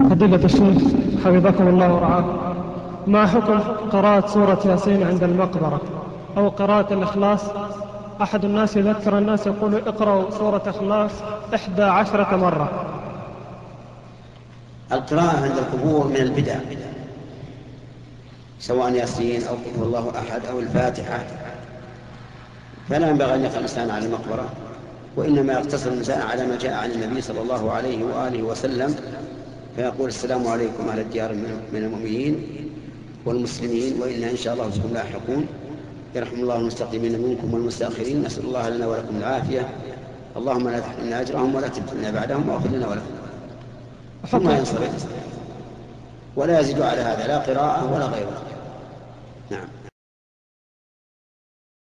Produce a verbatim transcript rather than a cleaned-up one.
فضيلة الشيخ حفظكم الله ورعاكم، ما حكم قراءة سورة ياسين عند المقبرة أو قراءة الإخلاص؟ أحد الناس يذكر الناس يقول اقرأوا سورة إخلاص إحدى عشرة مرة. القراءة عند القبور من البدع، سواء ياسين أو قل هو الله أحد أو الفاتحة، فلا ينبغي أن يقرأ الإنسان على المقبرة، وإنما يقتصر الإنسان على ما جاء عن النبي صلى الله عليه وآله وسلم، فيقول السلام عليكم على الديار من المؤمنين والمسلمين، وإنا إن شاء الله بكم لاحقون، يرحم الله المستقيمين منكم والمستأخرين، نسأل الله لنا ولكم العافية، اللهم لا تحرمنا أجرهم ولا تبتلنا بعدهم وأخذ لنا ولكم، ثم ينصرف، ولا يزيد على هذا لا قراءة ولا غيره. نعم.